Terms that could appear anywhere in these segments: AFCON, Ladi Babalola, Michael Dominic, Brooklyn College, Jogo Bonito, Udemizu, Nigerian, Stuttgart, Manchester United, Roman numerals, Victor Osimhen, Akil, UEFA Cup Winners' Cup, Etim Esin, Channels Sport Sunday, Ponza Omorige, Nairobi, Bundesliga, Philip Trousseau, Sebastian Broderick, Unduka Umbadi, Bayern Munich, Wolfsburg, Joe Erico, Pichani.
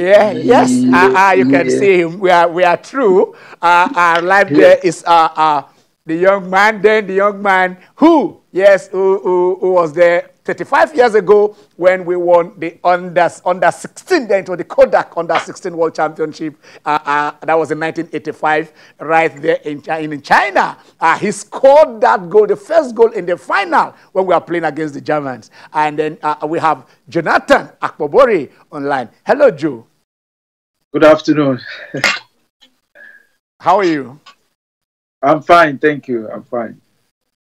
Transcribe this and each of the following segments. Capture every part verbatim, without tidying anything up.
Yeah, yes, uh, uh, you can yeah. see him. We are, we are true. Uh, our life yeah. there is uh, uh, the young man, then the young man who, yes, who, who, who was there thirty-five years ago when we won the under, under sixteen, then it was the Kodak under sixteen World Championship. Uh, uh, that was in nineteen eighty-five, right there in, in China. Uh, he scored that goal, the first goal in the final when we were playing against the Germans. And then uh, we have Jonathan Akpoborie online. Hello, Joe. Good afternoon. How are you? I'm fine, thank you. I'm fine.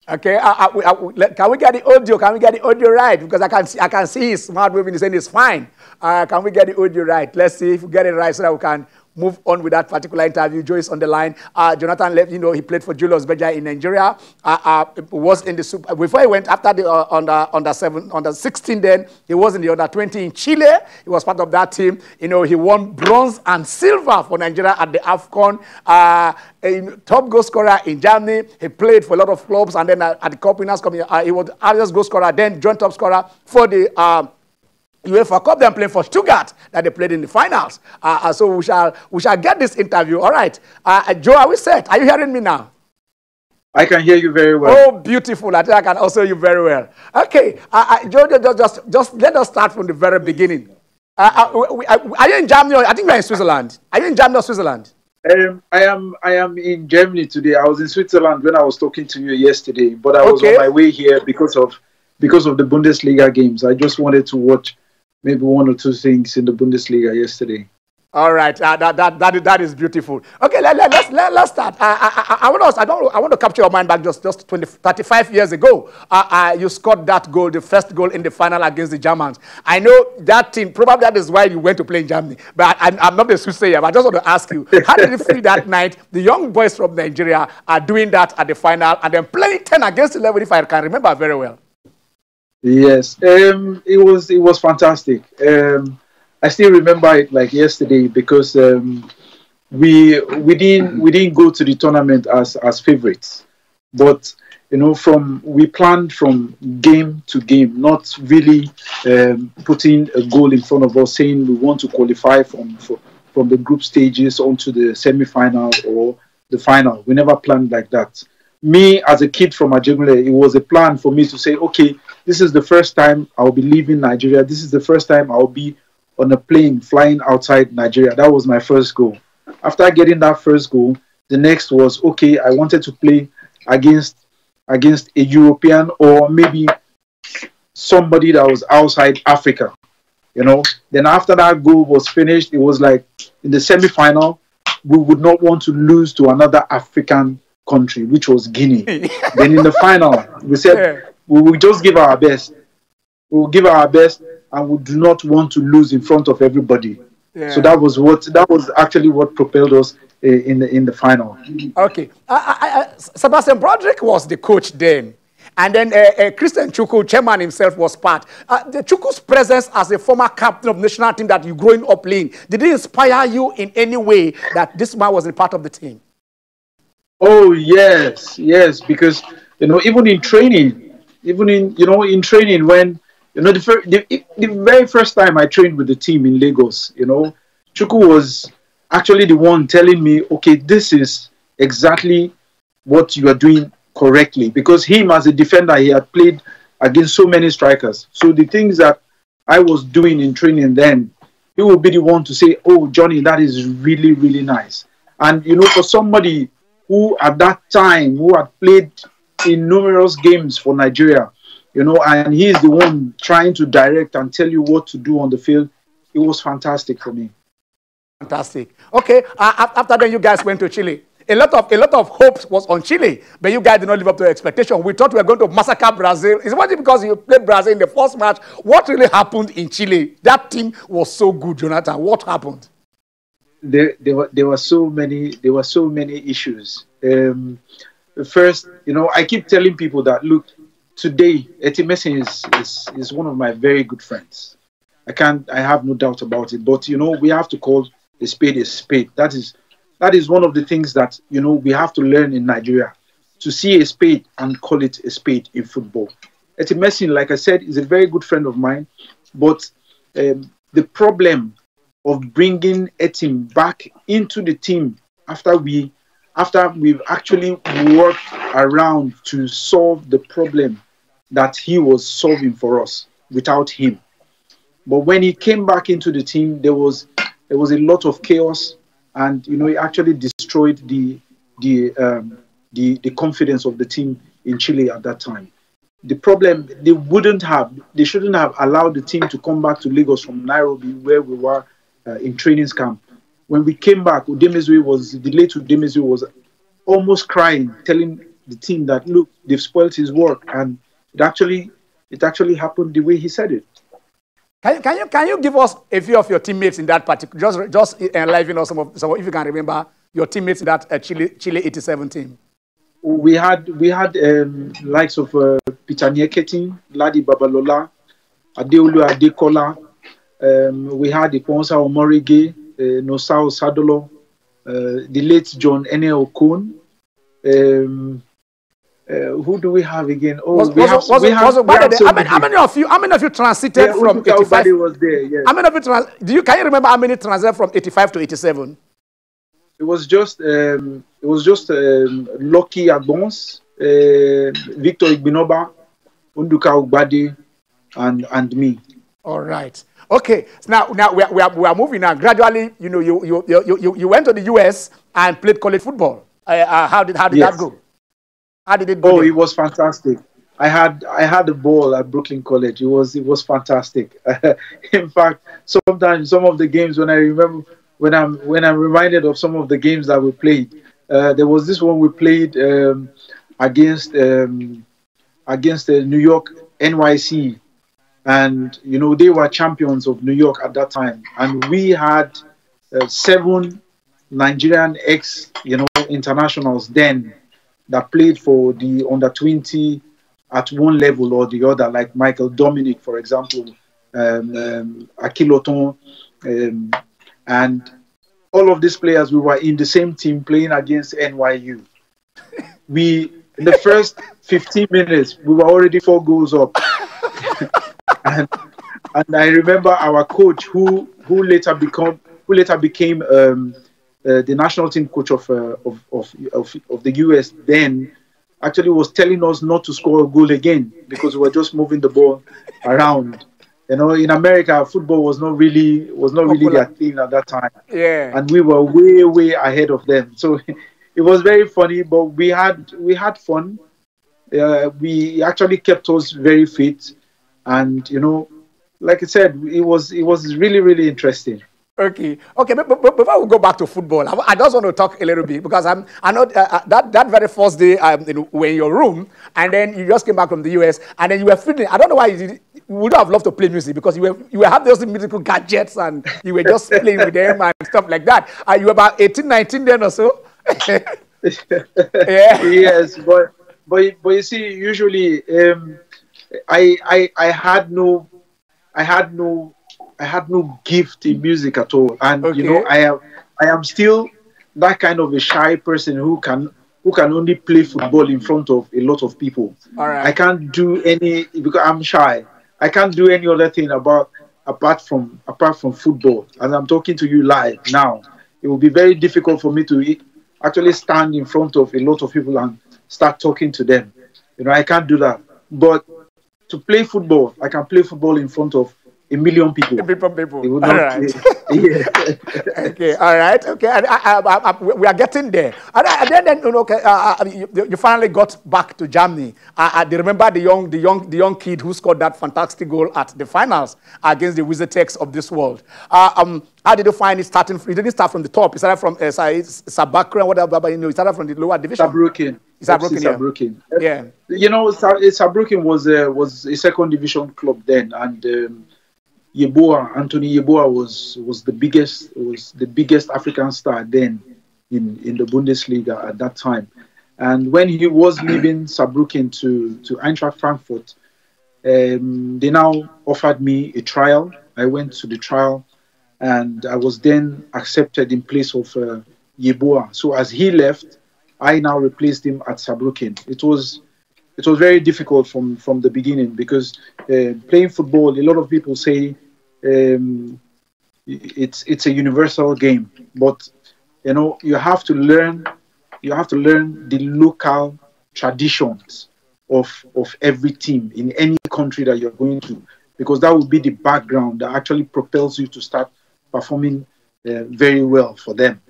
Okay, I, I, I, can we get the audio? Can we get the audio right? Because I can see, I can see his mouth moving. He's saying it's fine. Uh, can we get the audio right? Let's see if we get it right so that we can move on with that particular interview. Joe is on the line. Uh, Jonathan left, you know, he played for Julius Berger in Nigeria. Uh, uh, was in the super, before he went after the uh, under under seven under sixteen. Then he was in the under twenty in Chile. He was part of that team. You know, he won bronze and silver for Nigeria at the AFCON. Uh, A top goal scorer in Germany. He played for a lot of clubs, and then at the Cup Winners' Cup, uh, he was the highest goal scorer, then joint top scorer for the uh, UEFA Cup. Then playing for Stuttgart, that they played in the finals. Uh, so we shall we shall get this interview. All right, uh, Joe, are we set? Are you hearing me now? I can hear you very well. Oh, beautiful. I think I can also hear you very well. Okay, uh, uh, Joe, just, just just let us start from the very beginning. Uh, uh, we, uh, are you in Germany? Or, I think we are in Switzerland. Are you in Germany or Switzerland? Um, I am I am in Germany today. I was in Switzerland when I was talking to you yesterday, but I was okay. on my way here because of because of the Bundesliga games. I just wanted to watch maybe one or two things in the Bundesliga yesterday. All right, uh, that, that that that is beautiful. Okay, let, let, let's let, let's start. Uh, I, I I want to I don't I want to capture your mind back just just twenty, thirty-five years ago. Uh, uh, you scored that goal, the first goal in the final against the Germans. I know that team. Probably that is why you went to play in Germany. But I, I'm, I'm not the soothsayer. But I just want to ask you, how did you feel that night? The young boys from Nigeria are doing that at the final and then playing ten against eleven, if I can remember very well. Yes, um, it was it was fantastic. Um, I still remember it like yesterday because um, we we didn't we didn't go to the tournament as as favorites, but you know from we planned from game to game, not really um, putting a goal in front of us, saying we want to qualify from for, from the group stages onto the semi-final or the final. We never planned like that. Me as a kid from Ajegule, it was a plan for me to say, okay, this is the first time I'll be leaving Nigeria. This is the first time I'll be on a plane flying outside Nigeria. That was my first goal. After getting that first goal, the next was, okay, I wanted to play against against a European or maybe somebody that was outside Africa, you know. Then after that goal was finished, it was like in the semi-final, we would not want to lose to another African country, which was Guinea. Then in the final, we said, we will just give our best. We will give our best. And we do not want to lose in front of everybody. Yeah. So that was what that was actually what propelled us uh, in the in the final. Okay, uh, uh, Sebastian Broderick was the coach then, and then uh, uh, Christian Chukwu, chairman himself, was part. Uh, the Chukwu's presence as a former captain of national team that you growing up playing, did it inspire you in any way that this man was a part of the team? Oh yes, yes, because you know even in training, even in you know in training when. You know, the, fir the, the very first time I trained with the team in Lagos, you know, Chukwu was actually the one telling me, okay, this is exactly what you are doing correctly. Because him as a defender, he had played against so many strikers. So the things that I was doing in training then, he would be the one to say, oh, Johnny, that is really, really nice. And, you know, for somebody who at that time, who had played in numerous games for Nigeria, you know, and he is the one trying to direct and tell you what to do on the field. It was fantastic for me. Fantastic. Okay, uh, after then you guys went to Chile. A lot of a lot of hopes was on Chile, but you guys did not live up to expectation. We thought we were going to massacre Brazil. Is it because you played Brazil in the first match? What really happened in Chile? That team was so good, Jonathan. What happened? There, there were there were so many there were so many issues. Um, first, you know, I keep telling people that look. Today, Etim Esin is, is, is one of my very good friends. I can't, I have no doubt about it. But, you know, we have to call a spade a spade. That is, that is one of the things that, you know, we have to learn in Nigeria, to see a spade and call it a spade in football. Etim Esin, like I said, is a very good friend of mine. But um, the problem of bringing Etim back into the team after we, after we've actually worked around to solve the problem that he was solving for us without him. But when he came back into the team, there was there was a lot of chaos, and you know he actually destroyed the the um, the, the confidence of the team in Chile at that time. The problem, they wouldn't have, they shouldn't have allowed the team to come back to Lagos from Nairobi, where we were uh, in training camp. When we came back, Udemizu was, the late Udemizu was almost crying, telling the team that, look, they've spoiled his work. And it actually, it actually happened the way he said it. Can you, can you, can you give us a few of your teammates in that particular, just, just enliven us some of, some of, if you can remember, your teammates in that uh, Chile, Chile eighty-seven team? We had, we had um, likes of uh, Pichani, Ketin, Ladi Babalola, Adeolu Adekola. Um, we had the Ponza Omorige, uh, Sao Sadolo, uh, the late John N. Okun. Um, uh, who do we have again? Oh, was, we was, have, was, we was, have, was, we have so many. How many of you? How many of you transited yeah, from eighty-five? Was there, yes. How many of you trans do you can you remember how many transited from eighty-five to eighty-seven? It was just, um, it was just um, Lucky Abons, uh, Victor Ibinoba, Unduka Umbadi, and and me. All right. Okay. So now, now we are, we are, we are moving now. Gradually, you know, you you you you, you went to the U S and played college football. Uh, uh, how did how did yes. that go? How did it go? Oh, then? It was fantastic. I had I had a ball at Brooklyn College. It was it was fantastic. In fact, sometimes some of the games when I remember. When I'm, when I'm reminded of some of the games that we played, uh, there was this one we played um, against um, against the New York N Y C, and you know they were champions of New York at that time, and we had uh, seven Nigerian ex you know internationals then that played for the under twenty at one level or the other, like Michael Dominic, for example, um, um, Akil Oton. Um, And all of these players, we were in the same team playing against N Y U. We, in the first fifteen minutes, we were already four goals up. and, and I remember our coach, who who later become who later became um, uh, the national team coach of, uh, of of of of the U S then, actually was telling us not to score a goal again because we were just moving the ball around. You know, in America, football was not really was not really their thing at that time. Yeah, and we were way way ahead of them. So it was very funny, but we had we had fun. Uh, we actually kept us very fit, and you know, like I said, it was it was really really interesting. Okay, okay. But, but before we go back to football, I, I just want to talk a little bit because I'm I know uh, that that very first day um, you know, we were in your room, and then you just came back from the U S, and then you were feeling. I don't know why you did. We would have loved to play music because you were you were have those musical gadgets and you were just playing with them and stuff like that. Are you about eighteen, nineteen then or so? Yeah. Yes, but but but you see, usually um, I I I had no I had no I had no gift in music at all, and okay. you know I am I am still that kind of a shy person who can. Who can only play football in front of a lot of people. All right. I can't do any because I'm shy. I can't do any other thing about apart from apart from football. As I'm talking to you live now, it will be very difficult for me to actually stand in front of a lot of people and start talking to them. You know, I can't do that. But to play football, I can play football in front of a million people. A million people. It would all not right. Yeah. Okay. All right. Okay. And I, I, I, I, we are getting there. And, I, and then, then you know, okay, uh, you, you finally got back to Germany. I, I remember the young, the young, the young kid who scored that fantastic goal at the finals against the Wizards of this world. Uh, um, how did you find it starting? He didn't start from the top. He started from uh, Saarbrücken, whatever. You know, he started from the lower division. Saarbrücken. Saarbrücken, yeah. Saarbrücken. Yeah. You know, Saarbrücken was uh, was a second division club then, and. Um, Yeboah, Anthony Yeboah was was the biggest was the biggest African star then in in the Bundesliga at that time, and when he was leaving Saarbrücken to to Eintracht Frankfurt, um, they now offered me a trial. I went to the trial, and I was then accepted in place of uh, Yeboah. So as he left, I now replaced him at Saarbrücken. It was. It was very difficult from, from the beginning because uh, playing football, a lot of people say um, it's it's a universal game, but you know you have to learn you have to learn the local traditions of of every team in any country that you're going to, because that will be the background that actually propels you to start performing uh, very well for them.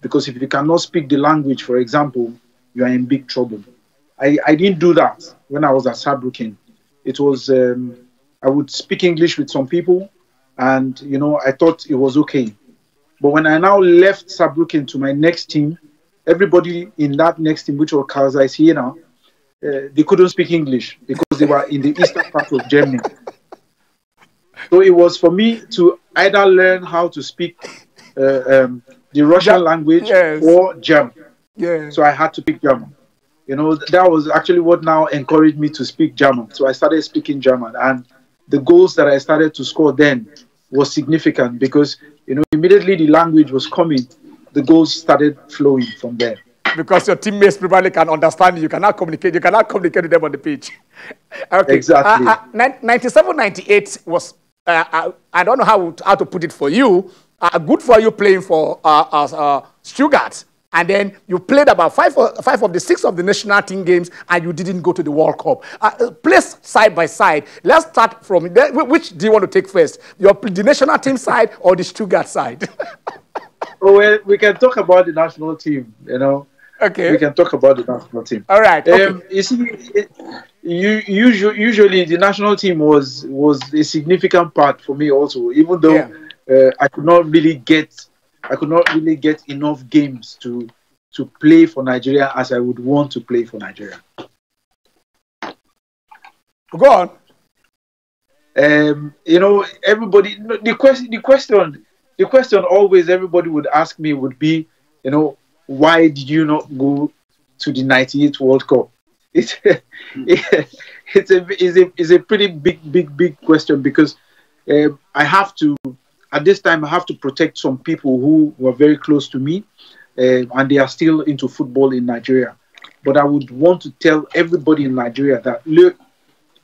Because if you cannot speak the language, for example, you are in big trouble. I, I didn't do that when I was at Saarbrücken. It was, um, I would speak English with some people, and, you know, I thought it was okay. But when I now left Saarbrücken to my next team, everybody in that next team, which was Karl Zeiss here now, uh, they couldn't speak English because they were in the eastern part of Germany. So it was for me to either learn how to speak uh, um, the Russian Ge language yes. or German. Yes. So I had to speak German. You know, that was actually what now encouraged me to speak German. So I started speaking German, and the goals that I started to score then was significant because, you know, immediately the language was coming, the goals started flowing from there. Because your teammates probably can understand you, you cannot communicate, you cannot communicate with them on the pitch. Okay. Exactly. Uh, uh, ninety-seven ninety-eight was, uh, I, I don't know how, how to put it for you, uh, good for you playing for uh, uh, Stuttgart. And then you played about five, or, five of the six of the national team games, and you didn't go to the World Cup. Uh, placed side by side. Let's start from there. Which do you want to take first? Your, the national team side or the Stuttgart side? Well, we can talk about the national team, you know. Okay. We can talk about the national team. All right. Okay. Um, you see, it, you, usually, usually the national team was, was a significant part for me also, even though yeah. uh, I could not really get... I could not really get enough games to to play for Nigeria as I would want to play for Nigeria. Go on. Um, you know, everybody. The question, the question, the question always everybody would ask me would be, you know, why did you not go to the ninety-eight World Cup? It's a, it's a it's a it's a pretty big big big question because uh, I have to. At this time, I have to protect some people who were very close to me, uh, and they are still into football in Nigeria. But I would want to tell everybody in Nigeria that, look,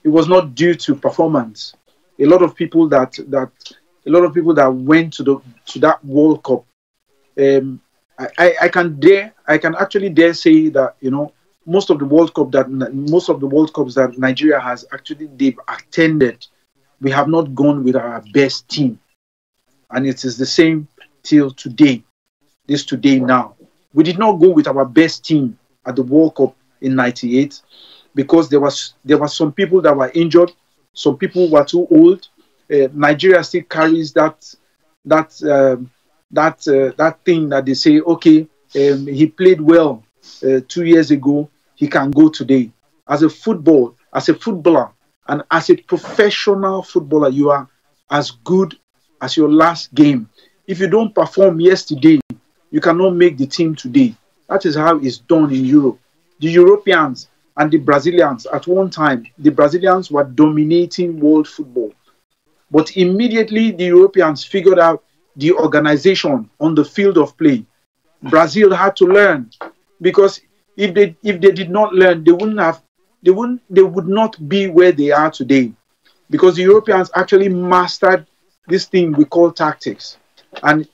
it was not due to performance. A lot of people that, that, a lot of people that went to, the, to that World Cup, um, I, I, I, can dare, I can actually dare say that, you know, most of the World Cup that, most of the World Cups that Nigeria has actually, they've attended, we have not gone with our best team. And it is the same till today, this today now. We did not go with our best team at the World Cup in ninety-eight because there was there were some people that were injured, some people were too old. Uh, Nigeria still carries that that um, that uh, that thing that they say, okay, um, he played well uh, two years ago, he can go today. As a football, as a footballer, and as a professional footballer, you are as good as your last game. If you don't perform yesterday, you cannot make the team today. That is how it's done in Europe. The Europeans and the Brazilians, at one time, the Brazilians were dominating world football. But immediately, the Europeans figured out the organization on the field of play. Brazil had to learn, because if they, if they did not learn, they wouldn't have, they wouldn't, they would not be where they are today. Because the Europeans actually mastered this thing we call tactics, and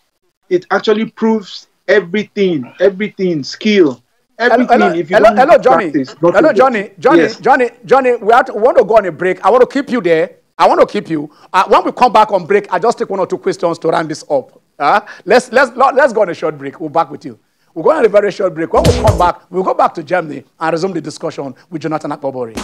it actually proves everything, everything, skill, everything. Hello, hello, if you hello, don't hello Johnny. Practice, not hello, Johnny. Johnny, yes. Johnny, Johnny. We have to, we want to go on a break. I want to keep you there. I want to keep you. Uh, when we come back on break, I just take one or two questions to round this up. Uh, let's let's let's go on a short break. We'll back with you. We're going on a very short break. When we come back, we'll go back to Germany and resume the discussion with Jonathan Akpoborie.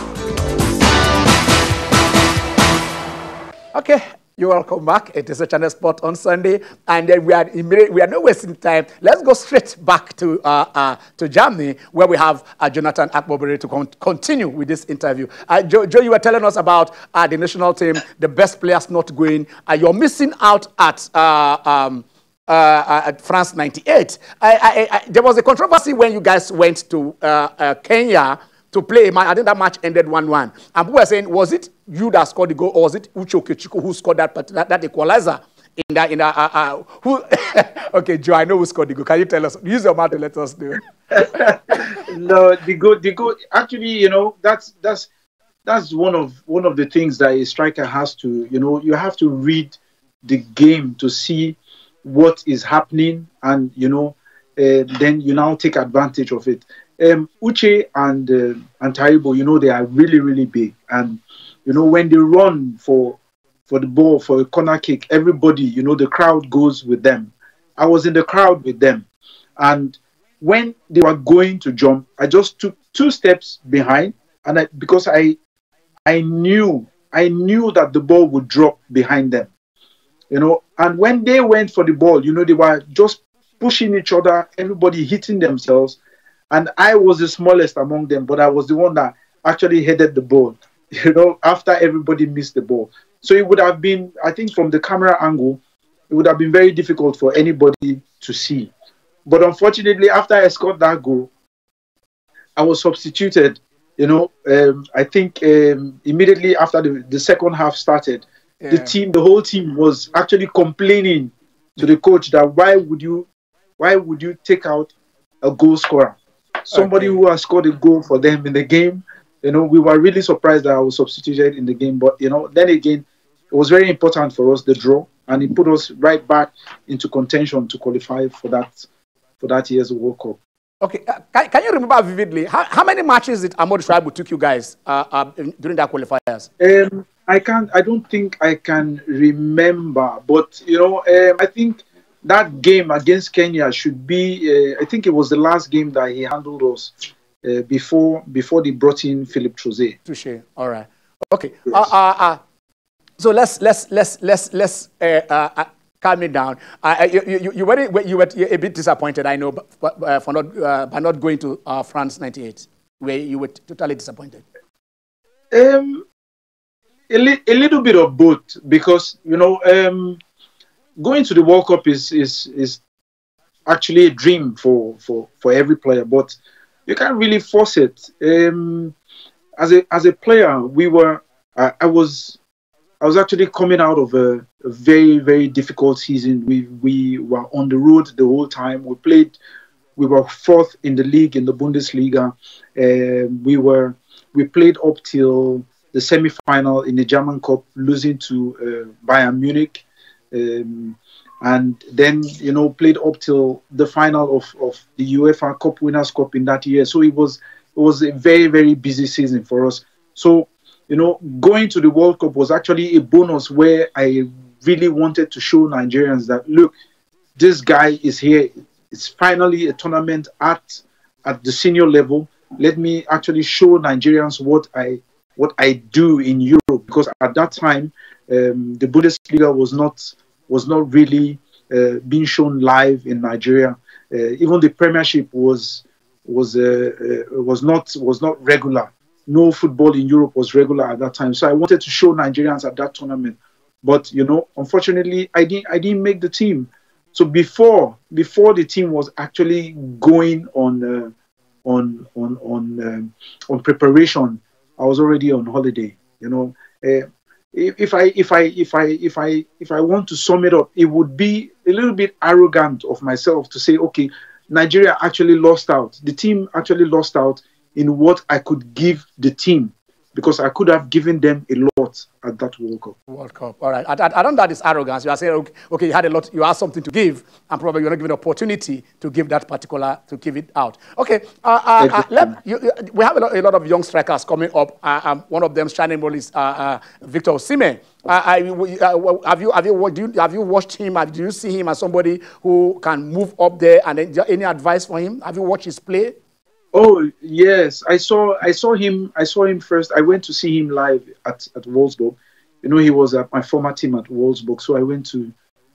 Okay. You're welcome back. It is a Channel Sport on Sunday, and then we are we are not wasting time. Let's go straight back to uh, uh, to Germany, where we have uh, Jonathan Akpoborie to con continue with this interview. Uh, Joe, Joe, you were telling us about uh, the national team, the best players not going. Uh, you're missing out at uh, um, uh, at France ninety-eight. I, I, I, there was a controversy when you guys went to uh, uh, Kenya to play a match. I think that match ended one one. And people were saying, was it you that scored the goal, or was it Uche Okechukwu who scored that, that, that equalizer? In that, in that, uh, uh, who? Okay, Joe, I know who scored the goal. Can you tell us? Use your mouth to let us know. No, the goal, the goal, actually, you know, that's, that's, that's one, of, one of the things that a striker has to, you know, you have to read the game to see what is happening, and you know, uh, then you now take advantage of it. Um, Uche and uh, and Taibo, you know, they are really really big, and you know, when they run for for the ball for a corner kick, everybody, you know, the crowd goes with them. I was in the crowd with them, and when they were going to jump, I just took two steps behind, and I, because I I knew. I knew that the ball would drop behind them, you know, and when they went for the ball, you know, they were just pushing each other, everybody hitting themselves. And I was the smallest among them, but I was the one that actually headed the ball, you know, after everybody missed the ball. So it would have been, I think from the camera angle, it would have been very difficult for anybody to see. But unfortunately, after I scored that goal, I was substituted. You know, um, I think um, immediately after the, the second half started, yeah. the team, the whole team was actually complaining to the coach that why would you, why would you take out a goal scorer, somebody okay. who has scored a goal for them in the game. You know, we were really surprised that I was substituted in the game, but you know, then again, it was very important for us, the draw, and it put us right back into contention to qualify for that for that year's World Cup. Okay, uh, can, can you remember vividly, how, how many matches did Ahmadu Shaibu took you guys uh, uh, in, during that qualifiers? Um, I can't, I don't think I can remember, but, you know, um, I think that game against Kenya should be, uh, I think it was the last game that he handled us uh, before before they brought in Philip Trousseau. Touché, all right. Okay, yes. uh, uh, uh, so let's, let's, let's, let's, let's, uh, uh, calm me down. Uh, you, you, you, were, you were a bit disappointed, I know, but, but, uh, for not, uh, by not going to uh, France ninety-eight, where you were totally disappointed. Um, a, li a little bit of both, because, you know, um, going to the World Cup is, is, is actually a dream for, for, for every player, but you can't really force it. Um, as, a, as a player, we were, I, I was... I was actually coming out of a, a very, very difficult season. We, we were on the road the whole time. We played, we were fourth in the league, in the Bundesliga. Uh, we, were, we played up till the semi-final in the German Cup, losing to uh, Bayern Munich. Um, and then, you know, played up till the final of, of the UEFA Cup Winners' Cup in that year. So it was, it was a very, very busy season for us. So, you know, going to the World Cup was actually a bonus where I really wanted to show Nigerians that, look, this guy is here. It's finally a tournament at, at the senior level. Let me actually show Nigerians what I, what I do in Europe. Because at that time, um, the Bundesliga was not, was not really uh, being shown live in Nigeria. Uh, even the Premiership was, was, uh, uh, was, not, was not regular. No football in Europe was regular at that time. So I wanted to show Nigerians at that tournament. But, you know, unfortunately, I didn't, I didn't make the team. So before, before the team was actually going on, uh, on, on, on, um, on preparation, I was already on holiday. You know, uh, if I, if I, if I, if I, if I want to sum it up, it would be a little bit arrogant of myself to say, okay, Nigeria actually lost out. The team actually lost out in what I could give the team, because I could have given them a lot at that World Cup. World Cup, all right. I, I, I don't know that it's arrogance. You are saying, okay, okay, you had a lot, you had something to give, and probably you're not given an opportunity to give that particular, to give it out. Okay, uh, uh, uh, let, you, you, we have a lot, a lot of young strikers coming up. Uh, um, one of them, shining role, is uh, uh, Victor Osimhen. Uh, I, uh, have you have you, do you have you watched him? Do you see him as somebody who can move up there? And then, any advice for him? Have you watched his play? Oh yes, I saw I saw him I saw him first. I went to see him live at, at Wolfsburg. You know, he was at my former team at Wolfsburg, so I went to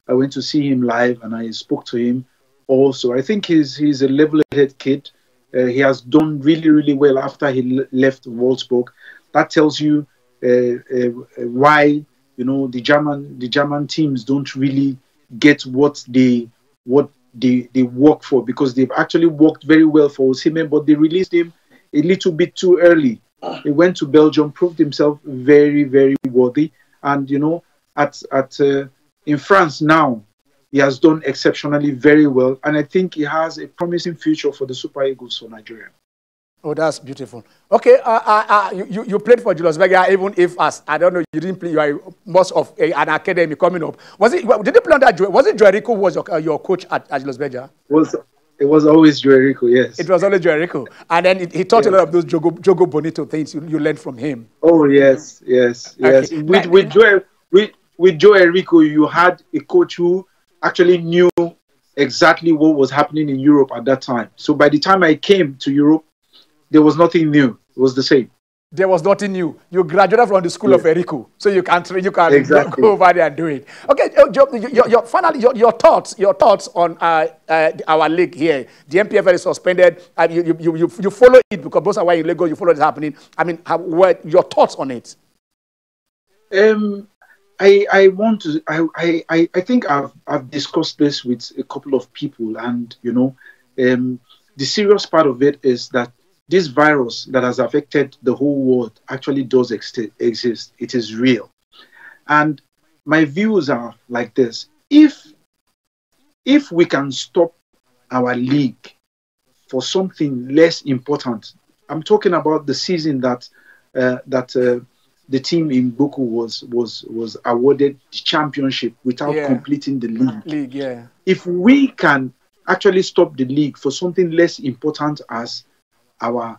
I went to see him live, and I spoke to him also. I think he's he's a level-headed kid. Uh, he has done really really well after he left Wolfsburg. That tells you uh, uh, why, you know, the German the German teams don't really get what they what. They, they work for, because they've actually worked very well for Osimhen, but they released him a little bit too early. He went to Belgium, proved himself very, very worthy, and you know, at at uh, in France now, he has done exceptionally very well, and I think he has a promising future for the Super Eagles for Nigeria. Oh, that's beautiful. Okay, uh, uh, uh, you, you played for Julius Berger, even if as I don't know, you didn't play. You are most of uh, an academy coming up. Was it? Did you play under? Was it Joe Erico who was your, uh, your coach at, at Julius Berger? Was it was always Joe Erico, yes. It was always Joe Erico, and then it, he taught yeah. a lot of those Jogo, Jogo Bonito things you, you learned from him. Oh yes, yes, yes. Okay. With with Joe with with Joe Erico, you had a coach who actually knew exactly what was happening in Europe at that time. So by the time I came to Europe, there was nothing new. It was the same. There was nothing new. You graduated from the school yes. of Erico, so you can you can exactly. go over there and do it. Okay, your, your, your, finally, your, your thoughts, your thoughts on uh, uh, our league here. The M P F L is suspended. Uh, you, you, you, you follow it because those are why in Lagos you follow what's happening. I mean, how, what your thoughts on it? Um, I I want to. I I I think I've I've discussed this with a couple of people, and you know, um, the serious part of it is that this virus that has affected the whole world actually does ex exist. It is real. And my views are like this. If, if we can stop our league for something less important, I'm talking about the season that, uh, that uh, the team in Boku was, was, was awarded the championship without yeah. completing the league. league yeah. If we can actually stop the league for something less important as our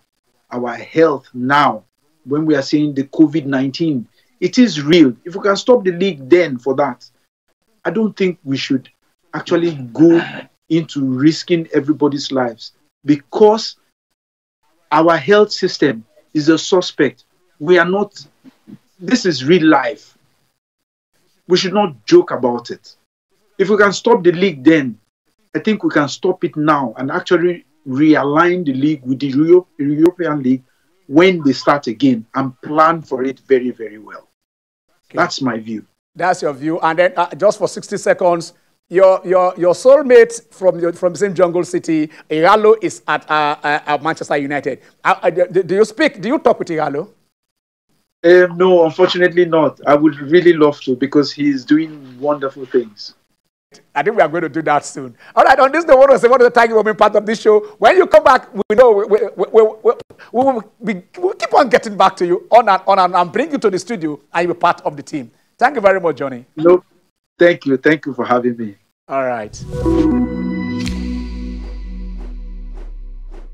our health now, when we are seeing the COVID nineteen, it is real. If we can stop the league then for that, I don't think we should actually go into risking everybody's lives, because our health system is a suspect. We are not, this is real life. We should not joke about it. If we can stop the league then, I think we can stop it now and actually realign the league with the Euro European League when they start again and plan for it very, very well. Okay. That's my view. That's your view. And then uh, just for sixty seconds, your your your soulmate from your, from the same jungle city, Igalo, is at uh, uh, uh, Manchester United. Uh, uh, do, do you speak? Do you talk with Igalo? Uh, no, unfortunately not. I would really love to, because he's doing wonderful things. I think we are going to do that soon. All right, on this, the one of the time you will be part of this show. When you come back, we know we, we, we, we, we, will be, we'll keep on getting back to you on and on and, and bring you to the studio, and you'll be part of the team. Thank you very much, Johnny. No, thank you. Thank you for having me. All right.